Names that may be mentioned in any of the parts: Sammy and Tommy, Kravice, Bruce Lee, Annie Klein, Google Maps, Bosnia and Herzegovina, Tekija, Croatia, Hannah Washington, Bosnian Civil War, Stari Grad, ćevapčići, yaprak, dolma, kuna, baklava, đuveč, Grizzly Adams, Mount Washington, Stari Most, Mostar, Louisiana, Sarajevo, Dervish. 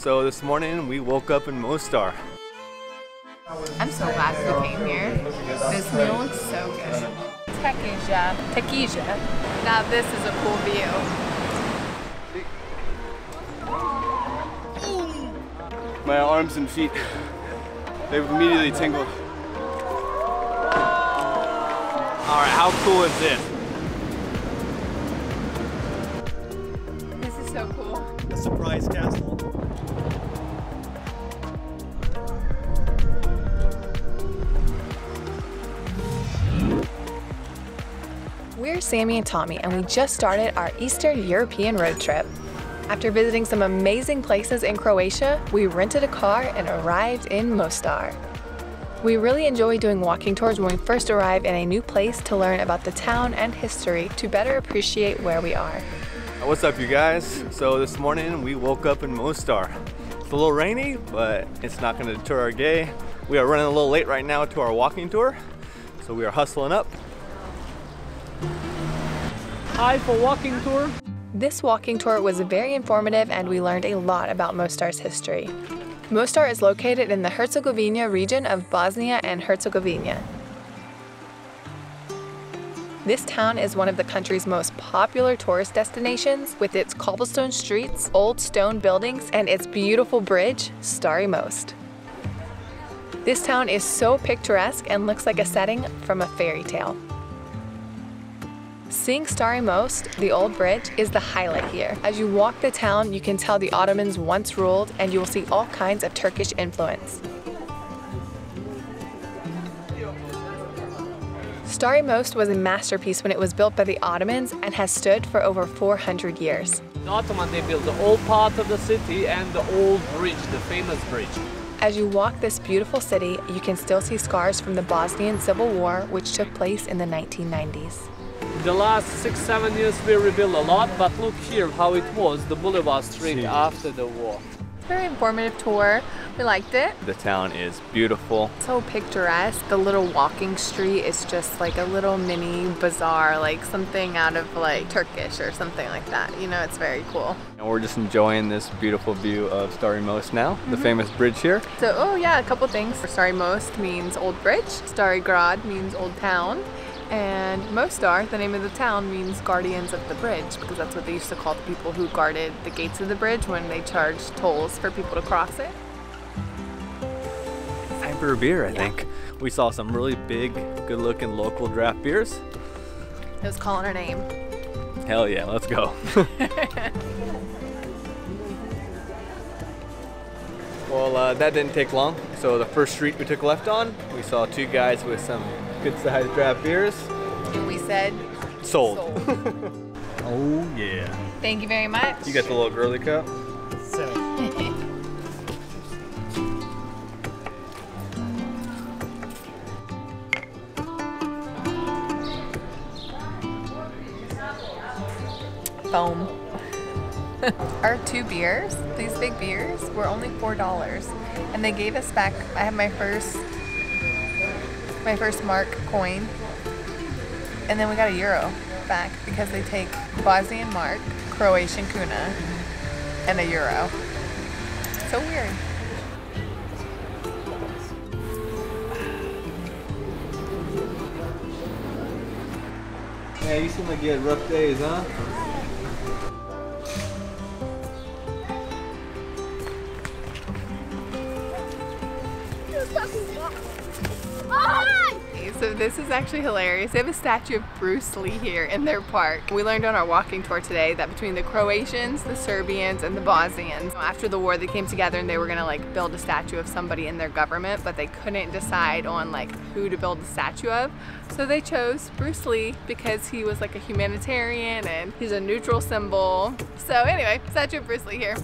So this morning we woke up in Mostar. I'm so glad we came here. This meal looks so good. Tekija. Now this is a cool view. My arms and feet, they've immediately tingled. All right, how cool is this? This is so cool. The surprise castle. We're Sammy and Tommy, and we just started our Eastern European road trip. After visiting some amazing places in Croatia, we rented a car and arrived in Mostar. We really enjoy doing walking tours when we first arrive in a new place to learn about the town and history to better appreciate where we are. What's up, you guys? So this morning we woke up in Mostar. It's a little rainy, but it's not going to deter our day. We are running a little late right now to our walking tour, so we are hustling up. Hi for walking tour. This walking tour was very informative, and we learned a lot about Mostar's history. Mostar is located in the Herzegovina region of Bosnia and Herzegovina. This town is one of the country's most popular tourist destinations, with its cobblestone streets, old stone buildings, and its beautiful bridge, Stari Most. This town is so picturesque and looks like a setting from a fairy tale. Seeing Stari Most, the old bridge, is the highlight here. As you walk the town, you can tell the Ottomans once ruled, and you will see all kinds of Turkish influence. Stari Most was a masterpiece when it was built by the Ottomans and has stood for over 400 years. The Ottomans, they built the old part of the city and the old bridge, the famous bridge. As you walk this beautiful city, you can still see scars from the Bosnian Civil War, which took place in the 1990s. The last 6-7 years we rebuilt a lot, but look here how it was, the boulevard street after the war. Very informative tour, we liked it. The town is beautiful. So picturesque, the little walking street is just like a little mini bazaar, like something out of like Turkish or something like that, you know, it's very cool. And we're just enjoying this beautiful view of Stari Most now, the famous bridge here. So, oh yeah, a couple things. Stari Most means old bridge, Stari Grad means old town, and Mostar, the name of the town, means guardians of the bridge, because that's what they used to call the people who guarded the gates of the bridge when they charged tolls for people to cross it. Time for a beer, I think. We saw some really big, good-looking local draft beers. It was calling her name. Hell yeah, let's go. Well, that didn't take long. So the first street we took left on, we saw two guys with some good-sized draft beers. And we said, sold. Oh yeah. Thank you very much. You got the little girly cup? Foam. Our two beers, these big beers, were only $4. And they gave us back, I had my first mark coin, and then we got a euro back because they take Bosnian mark, Croatian kuna, and a euro. So weird. Yeah, you seem like you had rough days, huh? So this is actually hilarious. They have a statue of Bruce Lee here in their park. We learned on our walking tour today that between the Croatians, the Serbians, and the Bosnians, after the war they came together and they were gonna like build a statue of somebody in their government, but they couldn't decide on like who to build the statue of. So they chose Bruce Lee because he was like a humanitarian and he's a neutral symbol. So anyway, statue of Bruce Lee here.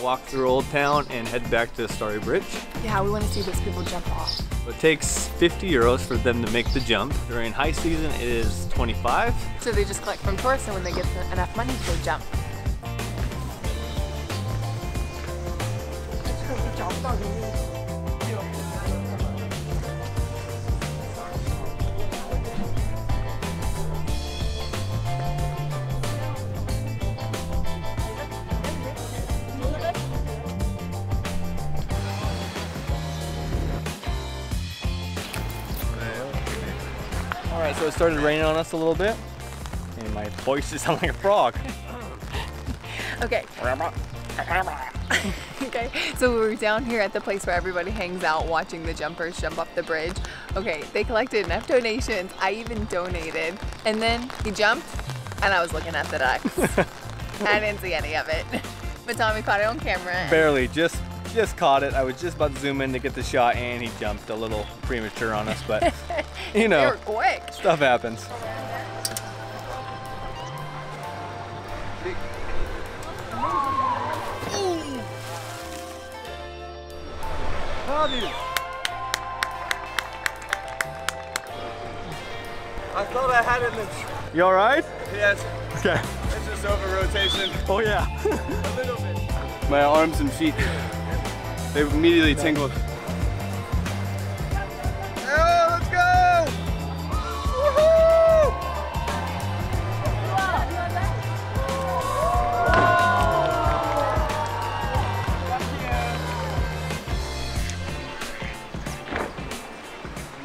Walk through Old Town and head back to Stari Bridge. Yeah, we want to see those people jump off. It takes 50 euros for them to make the jump. During high season, it is 25. So they just collect from tourists, and when they get enough money, they jump. All right, so it started raining on us a little bit, and my voice just sounds like a frog. Okay. Okay, so we were down here at the place where everybody hangs out watching the jumpers jump off the bridge. Okay, they collected enough donations. I even donated. And then he jumped, and I was looking at the ducks. I didn't see any of it. But Tommy caught it on camera. Barely, just caught it. I was just about to zoom in to get the shot, and he jumped a little premature on us, but you know, they were quick. Stuff happens. I thought I had it. You all right? Yes. Okay. It's just over rotation. Oh yeah. A little bit. My arms and feet, they immediately tingled. Oh, let's go! Woohoo!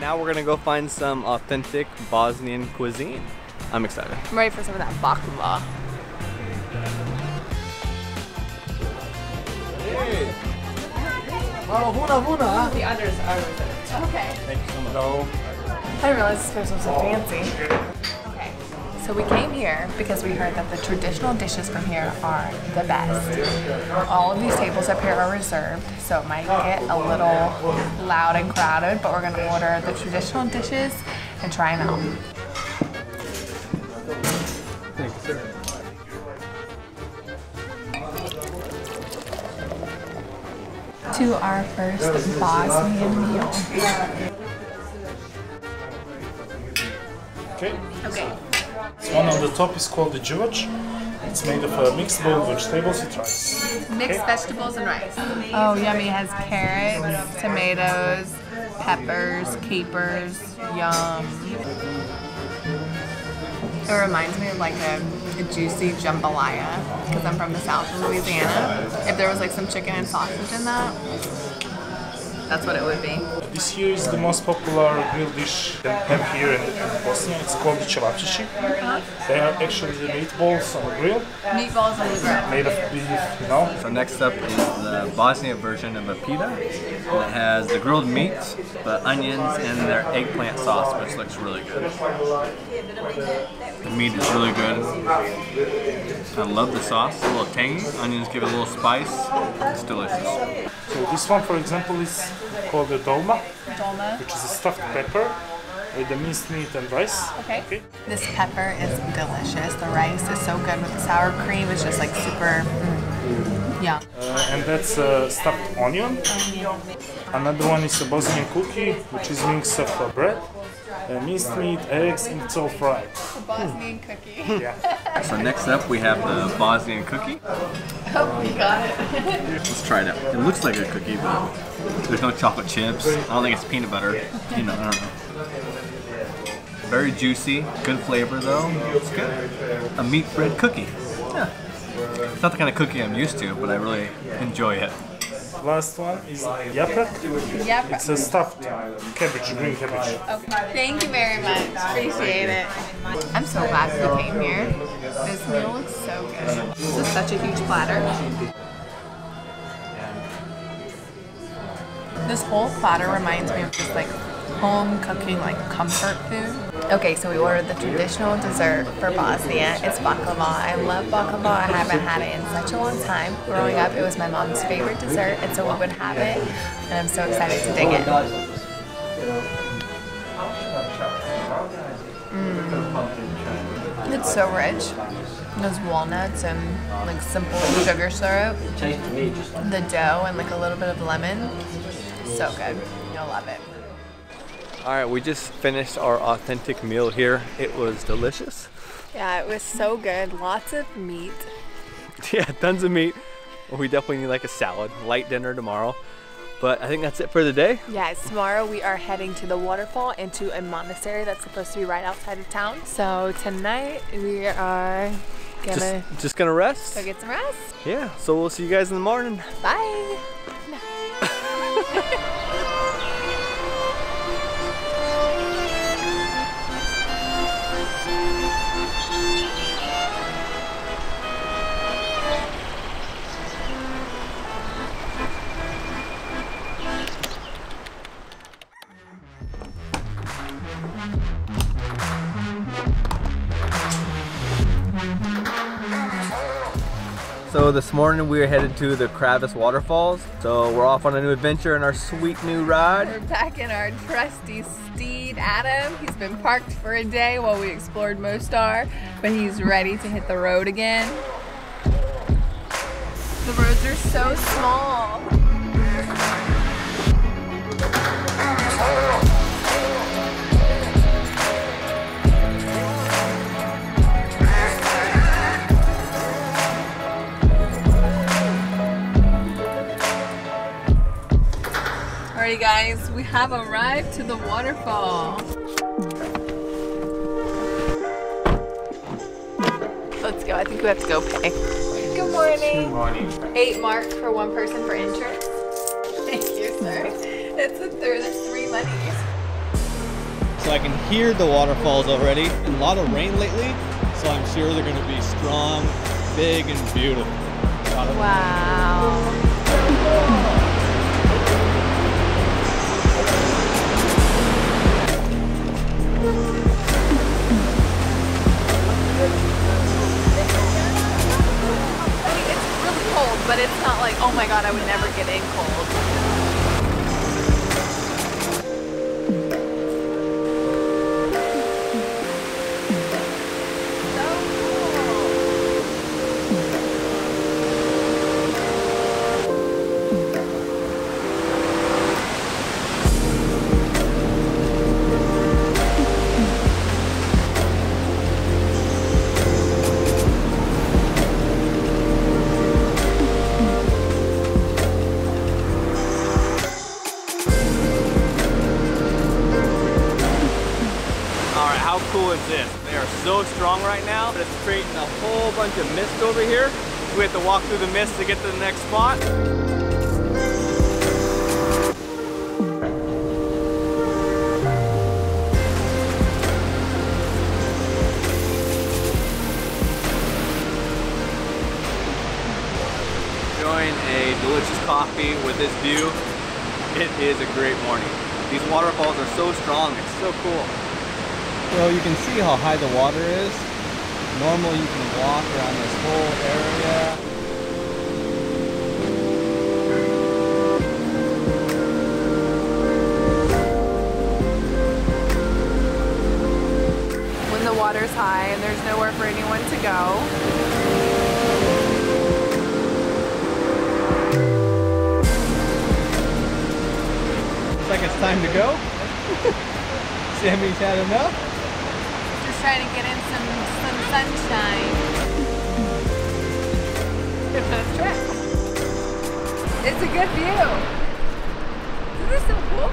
Now we're gonna go find some authentic Bosnian cuisine. I'm excited. I'm ready for some of that baklava. Hey. The others are reserved. Okay. Thank you so much. I didn't realize this place was so fancy. Okay. So we came here because we heard that the traditional dishes from here are the best. All of these tables up here are reserved, so it might get a little loud and crowded, but we're going to order the traditional dishes and try them out. Thank you, sir. To our first Bosnian meal. Okay. Okay. One on the top is called the đuveč. It's made of mixed boiled vegetables and rice. Mixed vegetables and rice. Oh, yummy! It has carrots, tomatoes, peppers, capers. Yum. It reminds me of like a juicy jambalaya, because I'm from the south of Louisiana. If there was like some chicken and sausage in that, that's what it would be. This here is the most popular grilled dish that we have here in Bosnia. It's called the ćevapčići. They are actually the meatballs on the grill. Meatballs on the grill. Made of beef, you know. So next up is the Bosnia version of a pita. It has the grilled meat, the onions, and their eggplant sauce, which looks really good. The meat is really good. I love the sauce. It's a little tangy. Onions give it a little spice. It's delicious. So this one, for example, is called the dolma, which is a stuffed pepper with the minced meat and rice. Okay. Okay. This pepper is delicious. The rice is so good with the sour cream. It's just like super, yeah. And that's stuffed onion. Another one is a Bosnian cookie, which is mixed up for bread, minced meat, eggs, and it's all fried. A Bosnian cookie. Yeah. So next up we have the Bosnian cookie. Oh, we got it. Let's try it out. It looks like a cookie, but there's no chocolate chips. I don't think it's peanut butter. You know, I don't know. Very juicy, good flavor though. It's good. A meat bread cookie. Yeah. It's not the kind of cookie I'm used to, but I really enjoy it. Last one is yaprak. Yaprak. It's a stuffed cabbage, green cabbage. Okay. Thank you very much. Appreciate it. I'm so glad we came here. This meal looks so good. This is such a huge platter. This whole platter reminds me of just like home cooking, like comfort food. Okay, so we ordered the traditional dessert for Bosnia. It's baklava. I love baklava. I haven't had it in such a long time. Growing up, it was my mom's favorite dessert, and so we would have it, and I'm so excited to dig in. It's so rich. Those walnuts and like simple sugar syrup. The dough and like a little bit of lemon. So good. You'll love it. All right, we just finished our authentic meal here. It was delicious. Yeah, it was so good. Lots of meat. Yeah, tons of meat. We definitely need like a salad. Light dinner tomorrow. But I think that's it for the day. Yeah, tomorrow we are heading to the waterfall and to a monastery that's supposed to be right outside of town. So tonight we are gonna... Just gonna rest. Go get some rest. Yeah, so we'll see you guys in the morning. Bye. So this morning we are headed to the Kravice waterfalls. So we're off on a new adventure in our sweet new ride. We're back in our trusty steed, Adam. He's been parked for a day while we explored Mostar, but he's ready to hit the road again. The roads are so small. Alrighty guys, we have arrived to the waterfall. Let's go, I think we have to go pay. Good morning. Good morning. 8 marks for one person for entrance. Thank you, sir. That's a third, there's 3 monies. So I can hear the waterfalls already. A lot of rain lately, so I'm sure they're gonna be strong, big, and beautiful. Wow. But it's not like, oh my God, I would never get in cold. Strong right now, but it's creating a whole bunch of mist over here. So we have to walk through the mist to get to the next spot. Enjoying a delicious coffee with this view. It is a great morning. These waterfalls are so strong, it's so cool. So you can see how high the water is. Normally you can walk around this whole area. When the water's high and there's nowhere for anyone to go, looks like it's time to go. Sammy's had enough. Trying to get in some sunshine. Good first trip. It's a good view. This is so cool.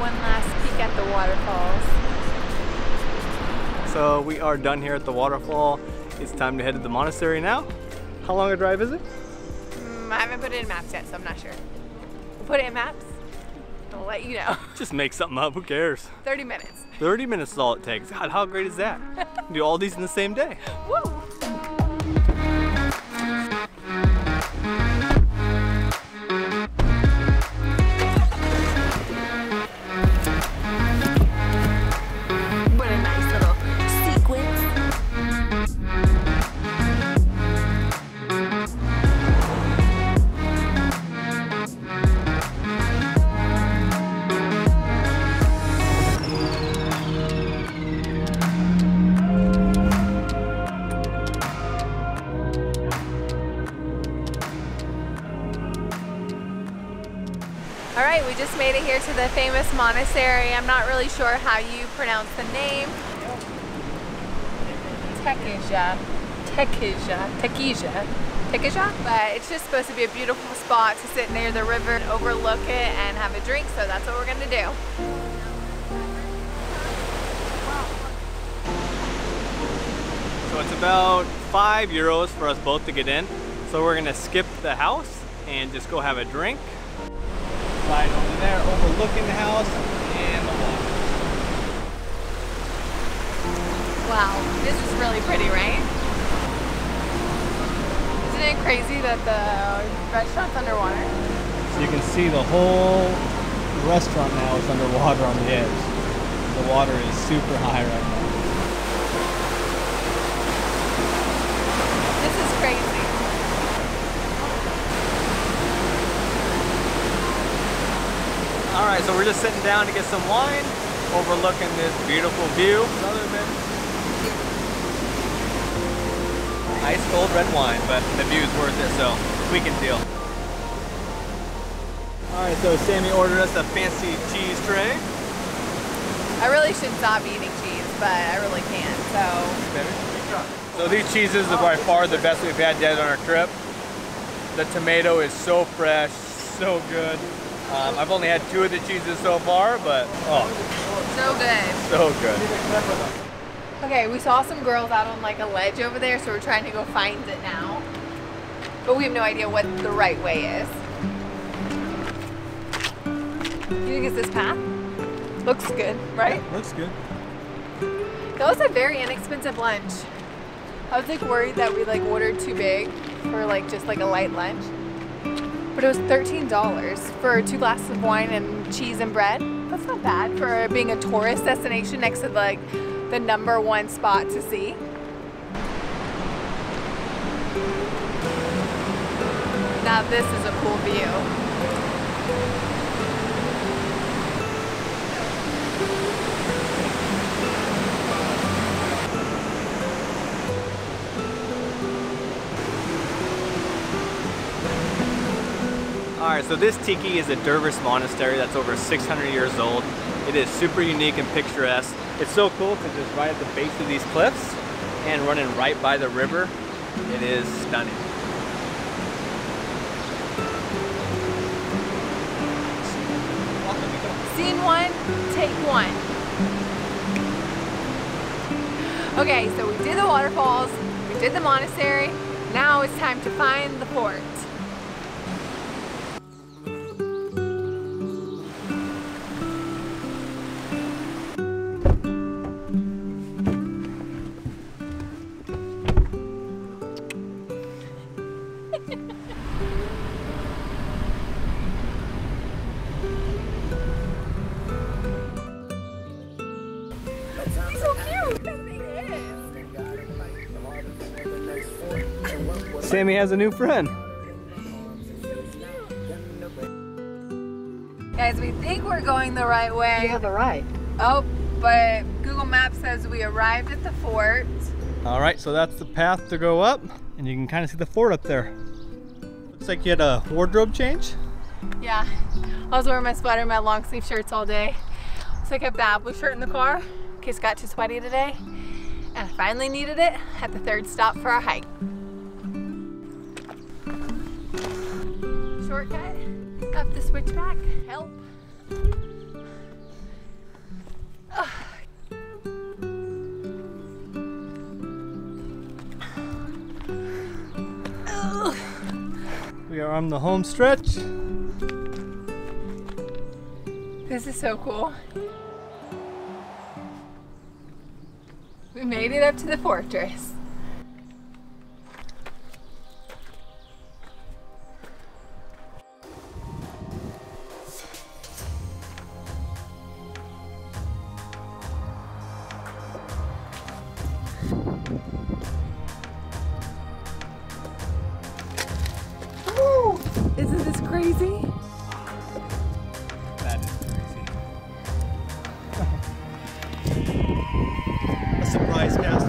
One last peek at the waterfalls. So we are done here at the waterfall. It's time to head to the monastery now. How long a drive is it? I haven't put it in maps yet, so I'm not sure. We'll put it in maps. I'll let you know. Just make something up, who cares? 30 minutes. 30 minutes is all it takes. God, how great is that? Do all these in the same day. Woo! Alright, we just made it here to the famous monastery. I'm not really sure how you pronounce the name. Tekija. But it's just supposed to be a beautiful spot to sit near the river and overlook it and have a drink, so that's what we're gonna do. So it's about €5 for us both to get in. So we're gonna skip the house and just go have a drink. Right over there, overlooking the house and the water. Wow, this is really pretty, right? Isn't it crazy that the restaurant's underwater? So you can see the whole restaurant now is underwater on the edge. The water is super high right now. This is crazy. All right, so we're just sitting down to get some wine, overlooking this beautiful view. Another bit. Ice cold red wine, but the view's worth it, so we can deal. All right, so Sammy ordered us a fancy cheese tray. I really should stop eating cheese, but I really can't, so. So these cheeses are by far the best we've had yet on our trip. The tomato is so fresh, so good. I've only had 2 of the cheeses so far, but oh. So good. So good. Okay, we saw some girls out on like a ledge over there, so we're trying to go find it now. But we have no idea what the right way is. You think it's this path? Looks good, right? Yeah, looks good. That was a very inexpensive lunch. I was like worried that we like ordered too big for like just like a light lunch. But it was $13 for 2 glasses of wine and cheese and bread. That's not bad for being a tourist destination next to like the #1 spot to see. Now this is a cool view. Alright, so this tiki is a Dervish monastery that's over 600 years old. It is super unique and picturesque. It's so cool because it's right at the base of these cliffs and running right by the river. It is stunning. Scene 1, take 1. Okay, so we did the waterfalls, we did the monastery, now it's time to find the fort. Sammy has a new friend. Guys, we think we're going the right way. You have a right. Oh, but Google Maps says we arrived at the fort. All right, so that's the path to go up, and you can kind of see the fort up there. Looks like you had a wardrobe change. Yeah, I was wearing my sweater and my long sleeve shirts all day. So I kept the Apple shirt in the car in case it got too sweaty today. And I finally needed it at the 3rd stop for our hike. Shortcut up the switchback. Help. Ugh. Ugh. We are on the home stretch. This is so cool. We made it up to the fortress. Isn't this crazy? That is crazy. A surprise castle.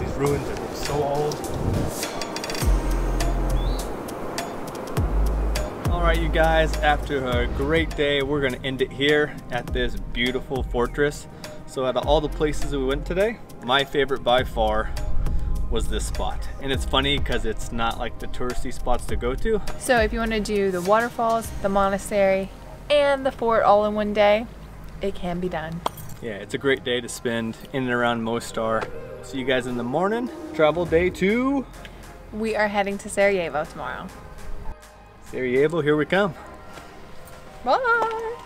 These ruins are so old. All right, you guys, after a great day, we're gonna end it here at this beautiful fortress. So out of all the places we went today, my favorite by far was this spot. And it's funny because it's not like the touristy spots to go to. So if you wanna do the waterfalls, the monastery, and the fort all in one day, it can be done. Yeah, it's a great day to spend in and around Mostar. See you guys in the morning. Travel day 2. We are heading to Sarajevo tomorrow. Sarajevo, here we come. Bye.